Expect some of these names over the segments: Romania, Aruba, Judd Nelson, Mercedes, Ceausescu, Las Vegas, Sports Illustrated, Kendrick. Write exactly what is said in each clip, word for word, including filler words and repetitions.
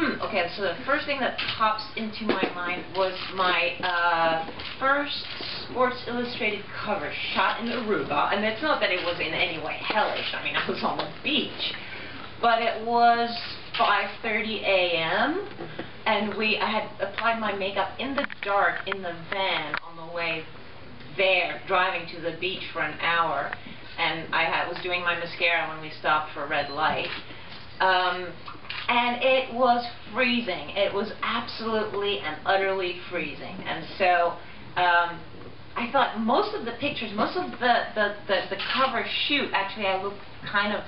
Hmm, okay, so the first thing that pops into my mind was my uh, first Sports Illustrated cover shot in Aruba, and it's not that it was in any way hellish, I mean, I was on the beach, but it was five thirty a m, and we, I had applied my makeup in the dark in the van on the way there, driving to the beach for an hour, and I had, was doing my mascara when we stopped for a red light. Um, And it was freezing. It was absolutely and utterly freezing. And so um, I thought most of the pictures, most of the, the, the, the cover shoot, actually I looked kind of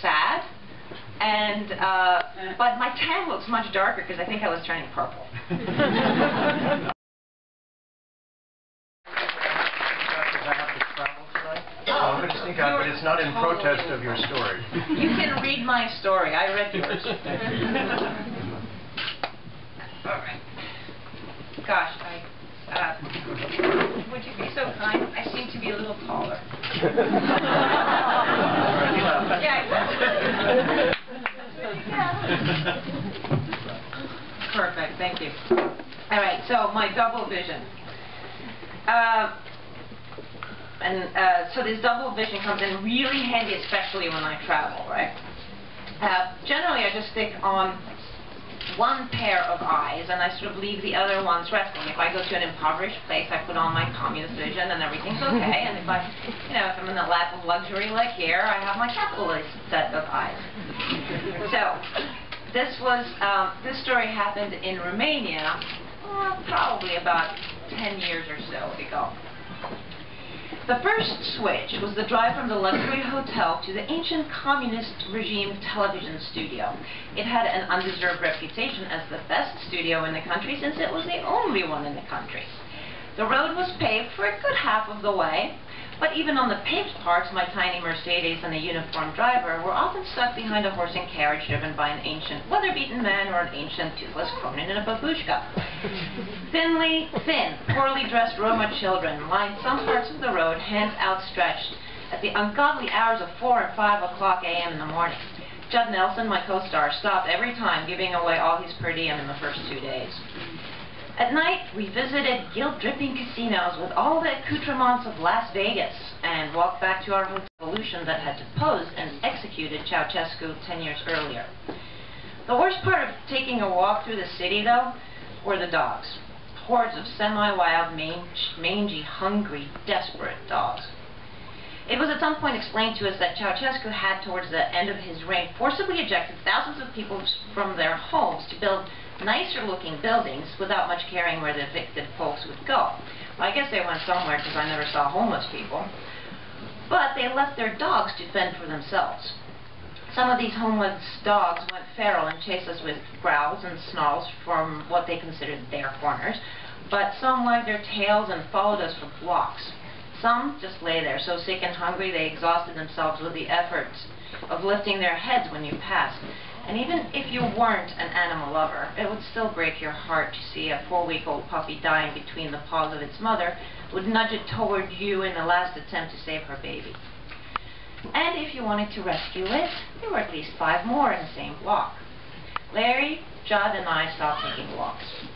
sad. And, uh, but my tan looks much darker because I think I was turning purple. But it's not in protest of your story. You can read my story. I read yours. All right. Gosh, I, uh, would you be so kind? I seem to be a little taller. Yeah, I perfect. Thank you. All right. So my double vision. Uh, And uh, so this double vision comes in really handy, especially when I travel, right? Uh, generally, I just stick on one pair of eyes, and I sort of leave the other ones resting. If I go to an impoverished place, I put on my communist vision, and everything's okay. And if I, you know, if I'm in the lap of luxury like here, I have my capitalist set of eyes. So this was um, this story happened in Romania, uh, probably about ten years or so ago. The first switch was the drive from the luxury hotel to the ancient communist regime television studio. It had an undeserved reputation as the best studio in the country since it was the only one in the country. The road was paved for a good half of the way, but even on the paved parts, my tiny Mercedes and a uniformed driver were often stuck behind a horse and carriage driven by an ancient weather-beaten man or an ancient toothless cronin in a babushka. Thinly, thin, poorly dressed Roma children lined some parts of the road, hands outstretched, at the ungodly hours of four and five o'clock a m in the morning. Judd Nelson, my co-star, stopped every time, giving away all his per diem in the first two days. At night, we visited guilt-dripping casinos with all the accoutrements of Las Vegas and walked back to our revolution that had deposed and executed Ceausescu ten years earlier. The worst part of taking a walk through the city, though, were the dogs. Hordes of semi-wild, mangy, hungry, desperate dogs. It was at some point explained to us that Ceausescu had, towards the end of his reign, forcibly ejected thousands of people from their homes to build nicer-looking buildings without much caring where the evicted folks would go. Well, I guess they went somewhere because I never saw homeless people. But they left their dogs to fend for themselves. Some of these homeless dogs went feral and chased us with growls and snarls from what they considered their corners, but some wagged their tails and followed us for blocks. Some just lay there, so sick and hungry they exhausted themselves with the efforts of lifting their heads when you passed. And even if you weren't an animal lover, it would still break your heart to see a four-week-old puppy dying between the paws of its mother, would nudge it toward you in the last attempt to save her baby. And if you wanted to rescue it, there were at least five more in the same block. Larry, Judd, and I stopped taking walks.